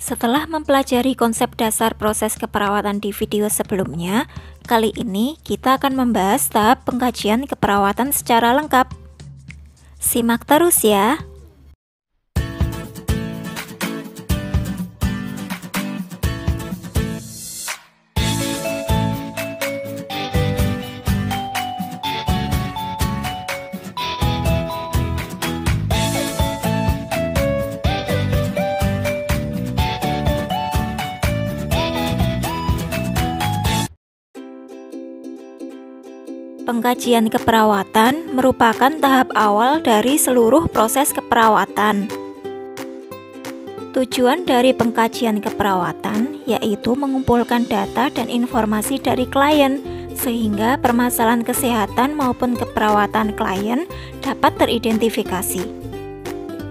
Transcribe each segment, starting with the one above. Setelah mempelajari konsep dasar proses keperawatan di video sebelumnya, kali ini kita akan membahas tahap pengkajian keperawatan secara lengkap. Simak terus ya. Pengkajian keperawatan merupakan tahap awal dari seluruh proses keperawatan. Tujuan dari pengkajian keperawatan yaitu mengumpulkan data dan informasi dari klien, sehingga permasalahan kesehatan maupun keperawatan klien dapat teridentifikasi.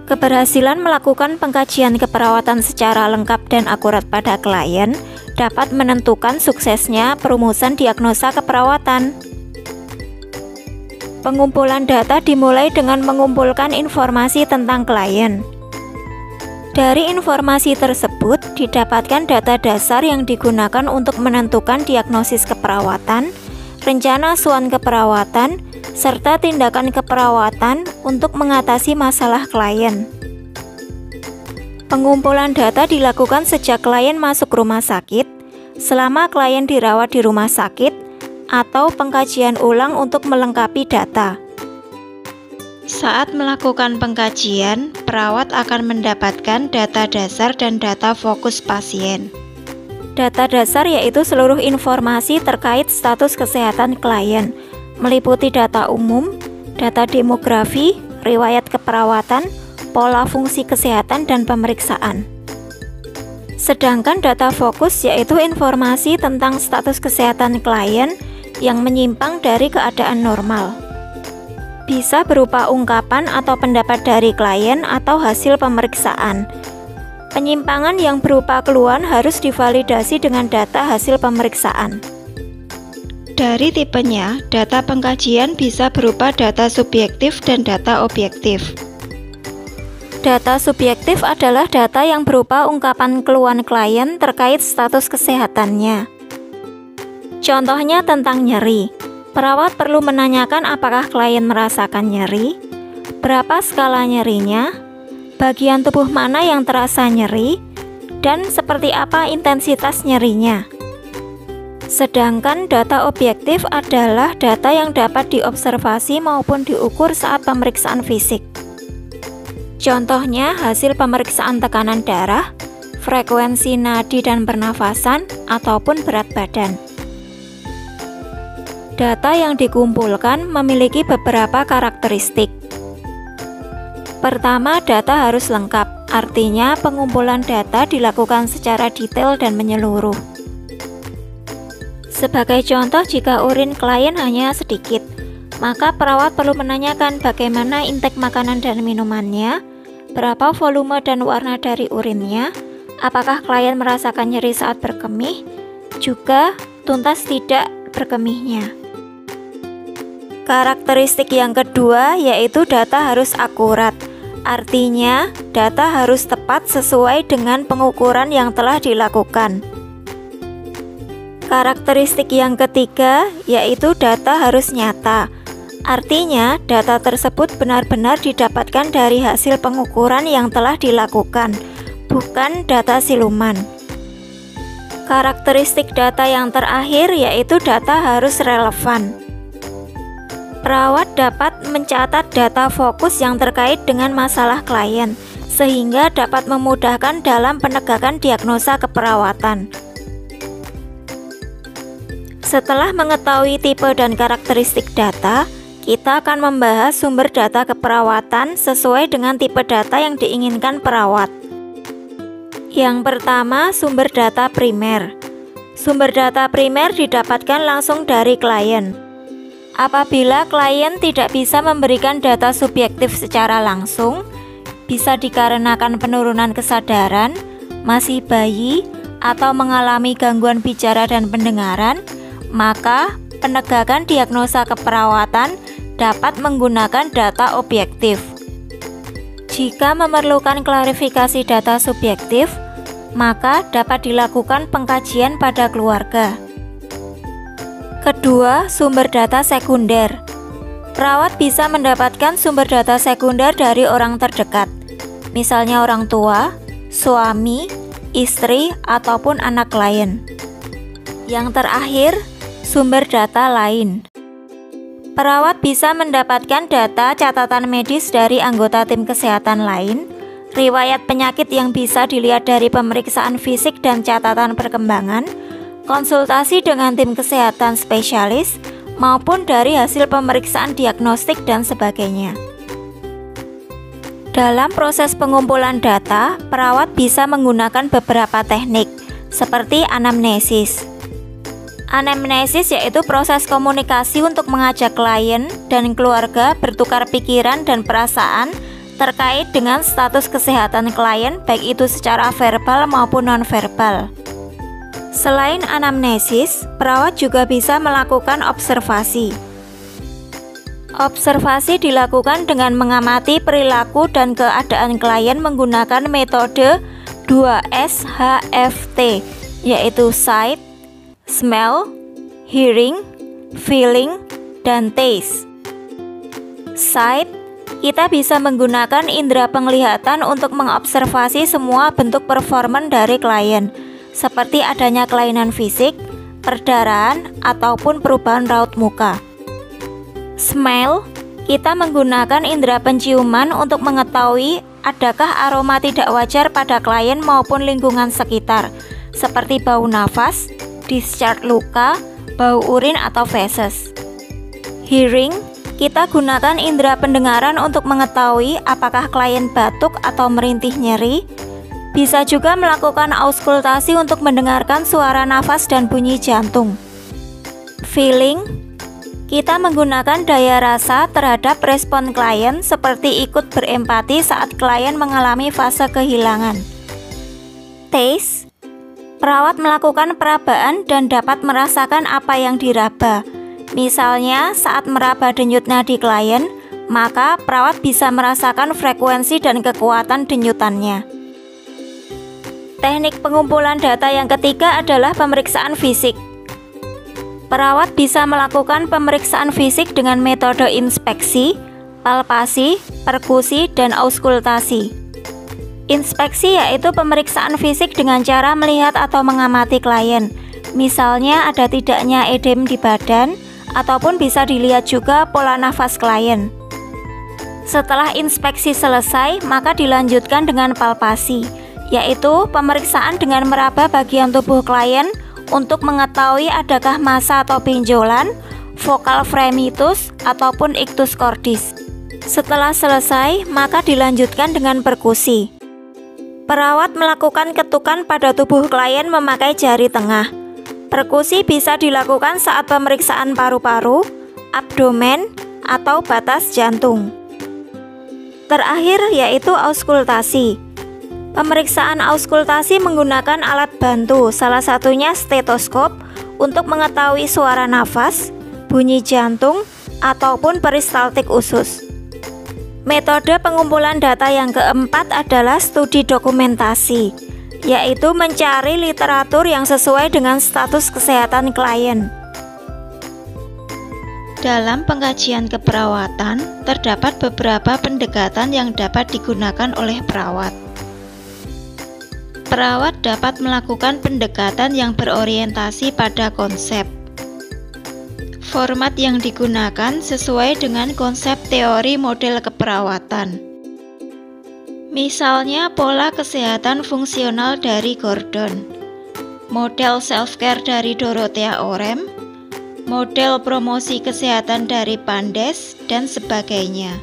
Keberhasilan melakukan pengkajian keperawatan secara lengkap dan akurat pada klien dapat menentukan suksesnya perumusan diagnosa keperawatan. Pengumpulan data dimulai dengan mengumpulkan informasi tentang klien. Dari informasi tersebut, didapatkan data dasar yang digunakan untuk menentukan diagnosis keperawatan, rencana asuhan keperawatan, serta tindakan keperawatan untuk mengatasi masalah klien. Pengumpulan data dilakukan sejak klien masuk rumah sakit, selama klien dirawat di rumah sakit, atau pengkajian ulang untuk melengkapi data. Saat melakukan pengkajian, perawat akan mendapatkan data dasar dan data fokus pasien. Data dasar yaitu seluruh informasi terkait status kesehatan klien, meliputi data umum, data demografi, riwayat keperawatan, pola fungsi kesehatan, dan pemeriksaan. Sedangkan data fokus yaitu informasi tentang status kesehatan klien yang menyimpang dari keadaan normal. Bisa berupa ungkapan atau pendapat dari klien atau hasil pemeriksaan. Penyimpangan yang berupa keluhan harus divalidasi dengan data hasil pemeriksaan. Dari tipenya, data pengkajian bisa berupa data subjektif dan data objektif. Data subjektif adalah data yang berupa ungkapan keluhan klien terkait status kesehatannya. Contohnya tentang nyeri. Perawat perlu menanyakan apakah klien merasakan nyeri, berapa skala nyerinya, bagian tubuh mana yang terasa nyeri, dan seperti apa intensitas nyerinya. Sedangkan data objektif adalah data yang dapat diobservasi maupun diukur saat pemeriksaan fisik. Contohnya hasil pemeriksaan tekanan darah, frekuensi nadi dan pernafasan, ataupun berat badan. Data yang dikumpulkan memiliki beberapa karakteristik. Pertama, data harus lengkap, artinya pengumpulan data dilakukan secara detail dan menyeluruh. Sebagai contoh, jika urin klien hanya sedikit, maka perawat perlu menanyakan bagaimana intake makanan dan minumannya, berapa volume dan warna dari urinnya, apakah klien merasakan nyeri saat berkemih, juga tuntas tidak berkemihnya. Karakteristik yang kedua yaitu data harus akurat, artinya data harus tepat sesuai dengan pengukuran yang telah dilakukan. Karakteristik yang ketiga yaitu data harus nyata, artinya data tersebut benar-benar didapatkan dari hasil pengukuran yang telah dilakukan, bukan data siluman. Karakteristik data yang terakhir yaitu data harus relevan. Perawat dapat mencatat data fokus yang terkait dengan masalah klien, sehingga dapat memudahkan dalam penegakan diagnosa keperawatan. Setelah mengetahui tipe dan karakteristik data, kita akan membahas sumber data keperawatan sesuai dengan tipe data yang diinginkan perawat. Yang pertama, sumber data primer. Sumber data primer didapatkan langsung dari klien. Apabila klien tidak bisa memberikan data subjektif secara langsung, bisa dikarenakan penurunan kesadaran, masih bayi, atau mengalami gangguan bicara dan pendengaran, maka penegakan diagnosa keperawatan dapat menggunakan data objektif. Jika memerlukan klarifikasi data subjektif, maka dapat dilakukan pengkajian pada keluarga. Kedua, sumber data sekunder. Perawat bisa mendapatkan sumber data sekunder dari orang terdekat, misalnya orang tua, suami, istri, ataupun anak klien. Yang terakhir, sumber data lain. Perawat bisa mendapatkan data catatan medis dari anggota tim kesehatan lain, riwayat penyakit yang bisa dilihat dari pemeriksaan fisik dan catatan perkembangan, konsultasi dengan tim kesehatan spesialis, maupun dari hasil pemeriksaan diagnostik dan sebagainya. Dalam proses pengumpulan data, perawat bisa menggunakan beberapa teknik, seperti anamnesis. Anamnesis yaitu proses komunikasi untuk mengajak klien dan keluarga bertukar pikiran dan perasaan terkait dengan status kesehatan klien, baik itu secara verbal maupun nonverbal. Selain anamnesis, perawat juga bisa melakukan observasi. Observasi dilakukan dengan mengamati perilaku dan keadaan klien menggunakan metode 2SHFT, yaitu sight, smell, hearing, feeling, dan taste. Sight, kita bisa menggunakan indera penglihatan untuk mengobservasi semua bentuk performan dari klien, seperti adanya kelainan fisik, perdarahan, ataupun perubahan raut muka. Smell, kita menggunakan indera penciuman untuk mengetahui adakah aroma tidak wajar pada klien maupun lingkungan sekitar, seperti bau nafas, discharge luka, bau urin atau feses. Hearing, kita gunakan indera pendengaran untuk mengetahui apakah klien batuk atau merintih nyeri. Bisa juga melakukan auskultasi untuk mendengarkan suara nafas dan bunyi jantung. Feeling, kita menggunakan daya rasa terhadap respon klien seperti ikut berempati saat klien mengalami fase kehilangan. Taste, perawat melakukan perabaan dan dapat merasakan apa yang diraba. Misalnya saat meraba denyut nadi klien, maka perawat bisa merasakan frekuensi dan kekuatan denyutannya. Teknik pengumpulan data yang ketiga adalah pemeriksaan fisik. Perawat bisa melakukan pemeriksaan fisik dengan metode inspeksi, palpasi, perkusi, dan auskultasi. Inspeksi yaitu pemeriksaan fisik dengan cara melihat atau mengamati klien. Misalnya ada tidaknya edem di badan, ataupun bisa dilihat juga pola nafas klien. Setelah inspeksi selesai, maka dilanjutkan dengan palpasi, yaitu pemeriksaan dengan meraba bagian tubuh klien untuk mengetahui adakah massa atau benjolan, vokal fremitus, ataupun ictus cordis. Setelah selesai, maka dilanjutkan dengan perkusi. Perawat melakukan ketukan pada tubuh klien memakai jari tengah. Perkusi bisa dilakukan saat pemeriksaan paru-paru, abdomen, atau batas jantung. Terakhir yaitu auskultasi. Pemeriksaan auskultasi menggunakan alat bantu, salah satunya stetoskop, untuk mengetahui suara nafas, bunyi jantung, ataupun peristaltik usus. Metode pengumpulan data yang keempat adalah studi dokumentasi, yaitu mencari literatur yang sesuai dengan status kesehatan klien. Dalam pengkajian keperawatan, terdapat beberapa pendekatan yang dapat digunakan oleh perawat. Perawat dapat melakukan pendekatan yang berorientasi pada konsep. Format yang digunakan sesuai dengan konsep teori model keperawatan. Misalnya pola kesehatan fungsional dari Gordon, model self-care dari Dorothea Orem, model promosi kesehatan dari Pandes, dan sebagainya.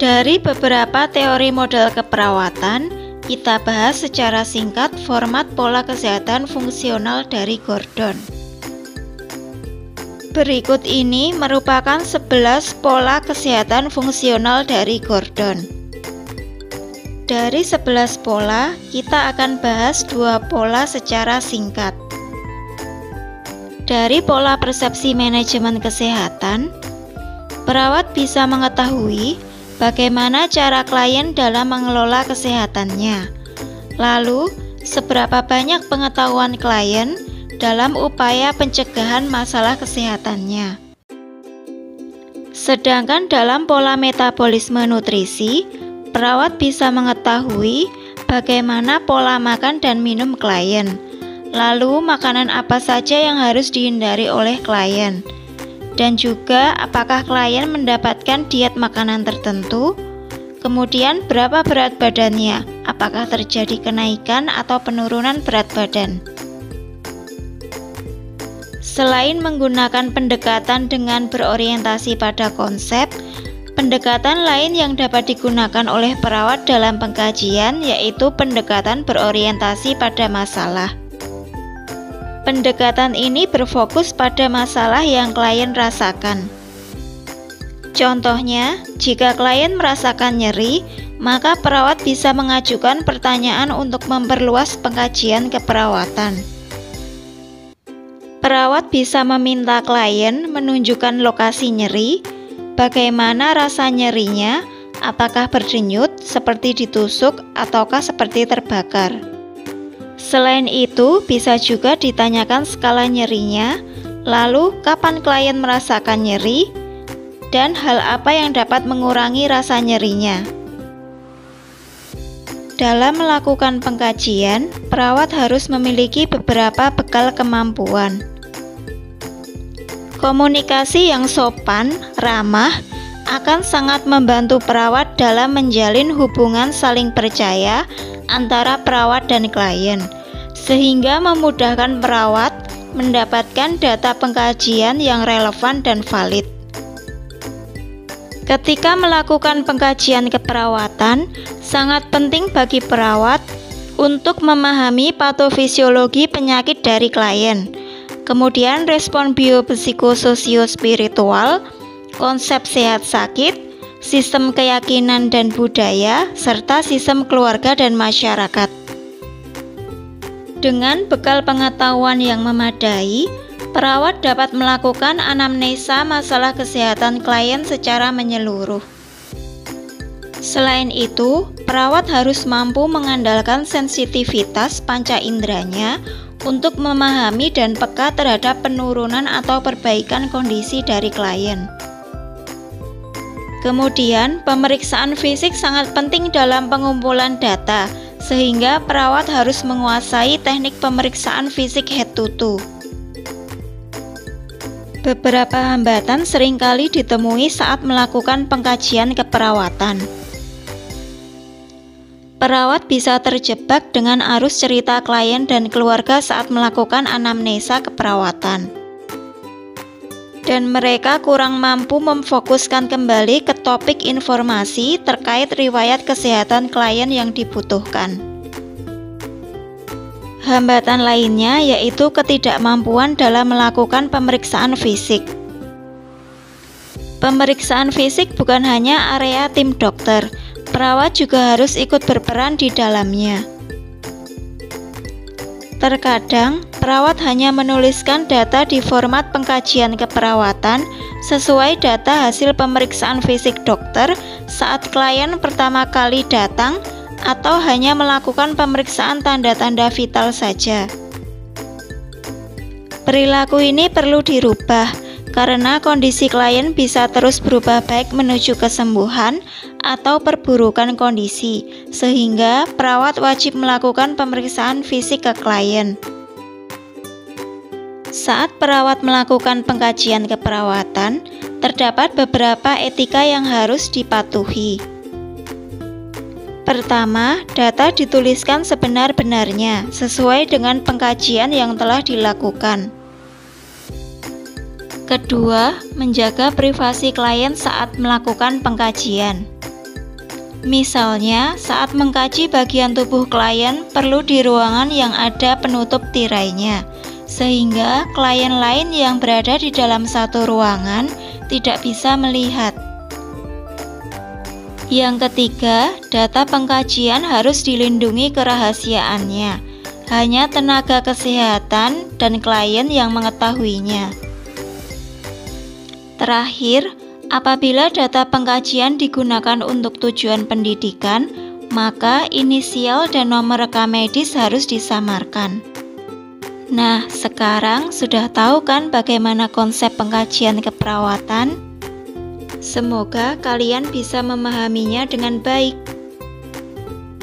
Dari beberapa teori model keperawatan, kita bahas secara singkat format pola kesehatan fungsional dari Gordon. Berikut ini merupakan 11 pola kesehatan fungsional dari Gordon. Dari 11 pola, kita akan bahas 2 pola secara singkat. Dari pola persepsi manajemen kesehatan, perawat bisa mengetahui bagaimana cara klien dalam mengelola kesehatannya, Lalu, seberapa banyak pengetahuan klien dalam upaya pencegahan masalah kesehatannya? Sedangkan dalam pola metabolisme nutrisi, perawat bisa mengetahui bagaimana pola makan dan minum klien. Lalu, makanan apa saja yang harus dihindari oleh klien? Dan juga, apakah klien mendapatkan diet makanan tertentu? Kemudian, berapa berat badannya? Apakah terjadi kenaikan atau penurunan berat badan? Selain menggunakan pendekatan dengan berorientasi pada konsep, pendekatan lain yang dapat digunakan oleh perawat dalam pengkajian yaitu pendekatan berorientasi pada masalah. Pendekatan ini berfokus pada masalah yang klien rasakan. Contohnya, jika klien merasakan nyeri, maka perawat bisa mengajukan pertanyaan untuk memperluas pengkajian keperawatan. Perawat bisa meminta klien menunjukkan lokasi nyeri, bagaimana rasa nyerinya, apakah berdenyut seperti ditusuk ataukah seperti terbakar. Selain itu, bisa juga ditanyakan skala nyerinya, lalu kapan klien merasakan nyeri, dan hal apa yang dapat mengurangi rasa nyerinya. Dalam melakukan pengkajian, perawat harus memiliki beberapa bekal kemampuan. Komunikasi yang sopan, ramah, akan sangat membantu perawat dalam menjalin hubungan saling percaya antara perawat dan klien, sehingga memudahkan perawat mendapatkan data pengkajian yang relevan dan valid. Ketika melakukan pengkajian keperawatan, sangat penting bagi perawat untuk memahami patofisiologi penyakit dari klien. Kemudian respon biopsikososio-spiritual, konsep sehat sakit, sistem keyakinan dan budaya, serta sistem keluarga dan masyarakat. Dengan bekal pengetahuan yang memadai, perawat dapat melakukan anamnesa masalah kesehatan klien secara menyeluruh. Selain itu, perawat harus mampu mengandalkan sensitivitas panca inderanya untuk memahami dan peka terhadap penurunan atau perbaikan kondisi dari klien. Kemudian, pemeriksaan fisik sangat penting dalam pengumpulan data, sehingga perawat harus menguasai teknik pemeriksaan fisik head to toe. Beberapa hambatan seringkali ditemui saat melakukan pengkajian keperawatan. Perawat bisa terjebak dengan arus cerita klien dan keluarga saat melakukan anamnesa keperawatan. Dan mereka kurang mampu memfokuskan kembali ke topik informasi terkait riwayat kesehatan klien yang dibutuhkan. Hambatan lainnya yaitu ketidakmampuan dalam melakukan pemeriksaan fisik. Pemeriksaan fisik bukan hanya area tim dokter, perawat juga harus ikut berperan di dalamnya. Terkadang, perawat hanya menuliskan data di format pengkajian keperawatan sesuai data hasil pemeriksaan fisik dokter saat klien pertama kali datang, atau hanya melakukan pemeriksaan tanda-tanda vital saja. Perilaku ini perlu dirubah, karena kondisi klien bisa terus berubah baik menuju kesembuhan atau perburukan kondisi, sehingga perawat wajib melakukan pemeriksaan fisik ke klien. Saat perawat melakukan pengkajian keperawatan, terdapat beberapa etika yang harus dipatuhi. Pertama, data dituliskan sebenar-benarnya sesuai dengan pengkajian yang telah dilakukan. Kedua, menjaga privasi klien saat melakukan pengkajian. Misalnya, saat mengkaji bagian tubuh klien perlu di ruangan yang ada penutup tirainya, sehingga klien lain yang berada di dalam satu ruangan tidak bisa melihat. Yang ketiga, data pengkajian harus dilindungi kerahasiaannya. Hanya tenaga kesehatan dan klien yang mengetahuinya. Terakhir, apabila data pengkajian digunakan untuk tujuan pendidikan, maka inisial dan nomor rekam medis harus disamarkan. Nah, sekarang sudah tahu kan bagaimana konsep pengkajian keperawatan? Semoga kalian bisa memahaminya dengan baik.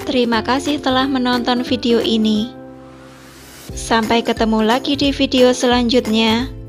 Terima kasih telah menonton video ini. Sampai ketemu lagi di video selanjutnya.